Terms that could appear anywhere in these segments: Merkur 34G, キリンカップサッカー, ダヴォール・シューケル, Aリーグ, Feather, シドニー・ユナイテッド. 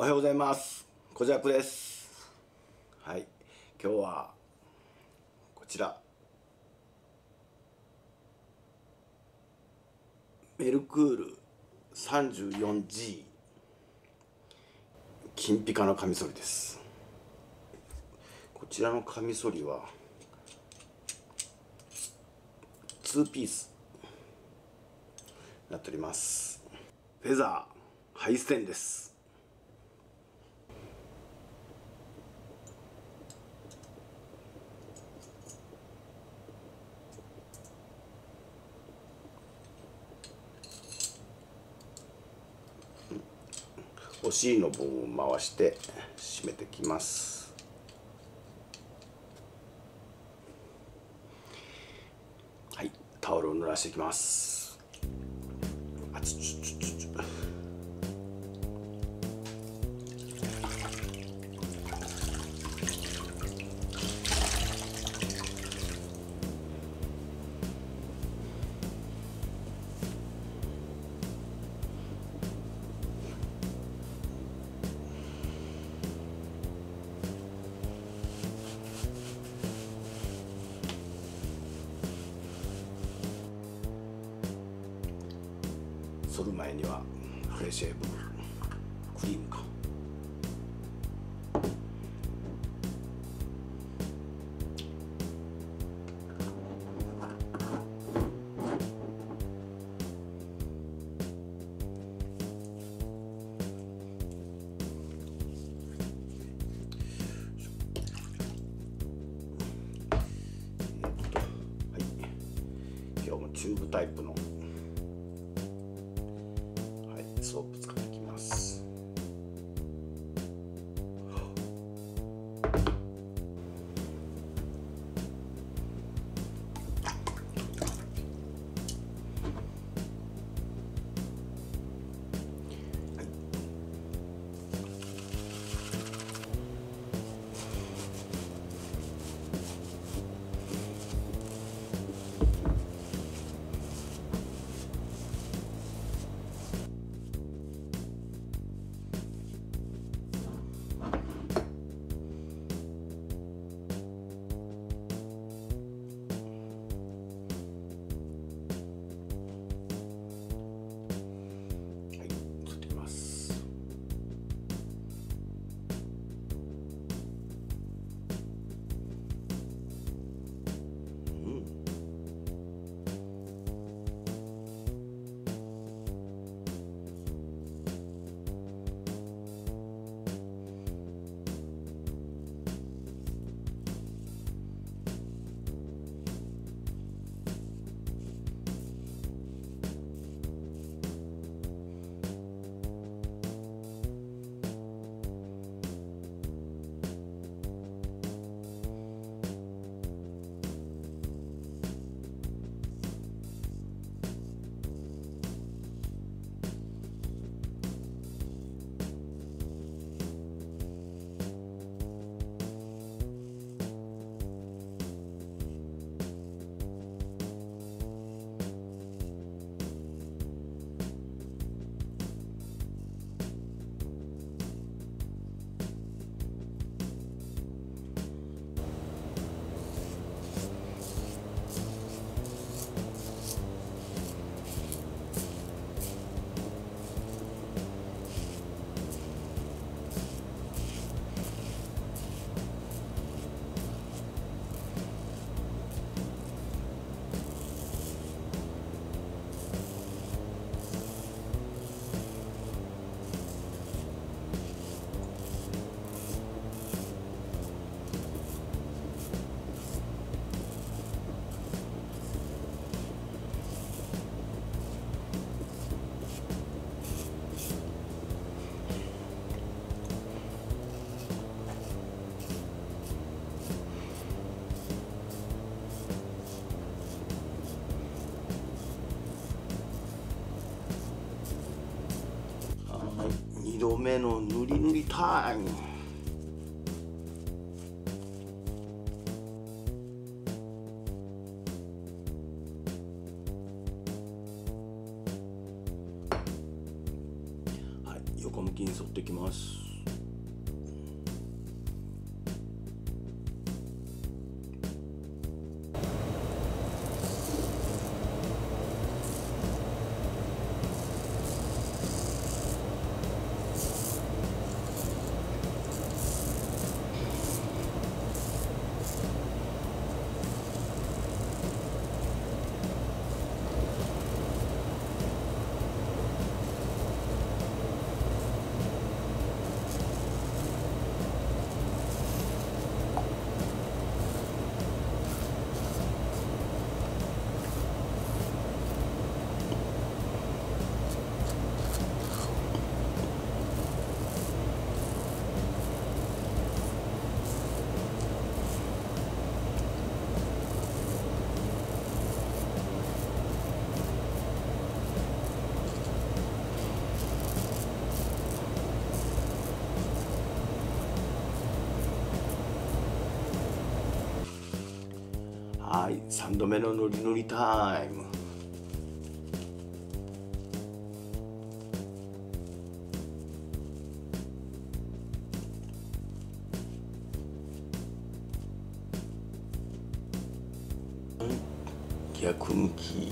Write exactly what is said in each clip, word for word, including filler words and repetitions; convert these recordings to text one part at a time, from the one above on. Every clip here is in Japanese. おはようございます。こじゃくです。はい、今日はこちらメルクール さんじゅうよんジー 金ピカのカミソリです。こちらのカミソリはツーピースになっております。フェザーハイステンです。お尻の棒を回して締めてきます。はい、タオルを濡らしていきます。あちちちちち剃る前にはフレシェーブクリームかえっと、はい、今日もチューブタイプのソープ使っていきます。はい、にどめの塗り塗りタイム。はい、横向きに沿っていきます。はい、さんどめのノリノリタイム。逆向き。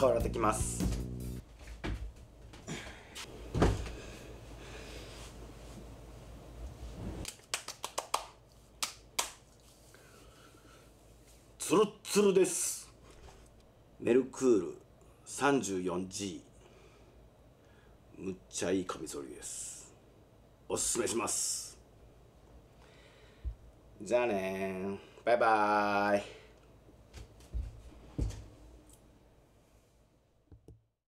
顔洗ってきます。ツルツルです。メルクール さんじゅうよんジー、 むっちゃいいカミソリです。おすすめします。じゃあねー、バイバーイ。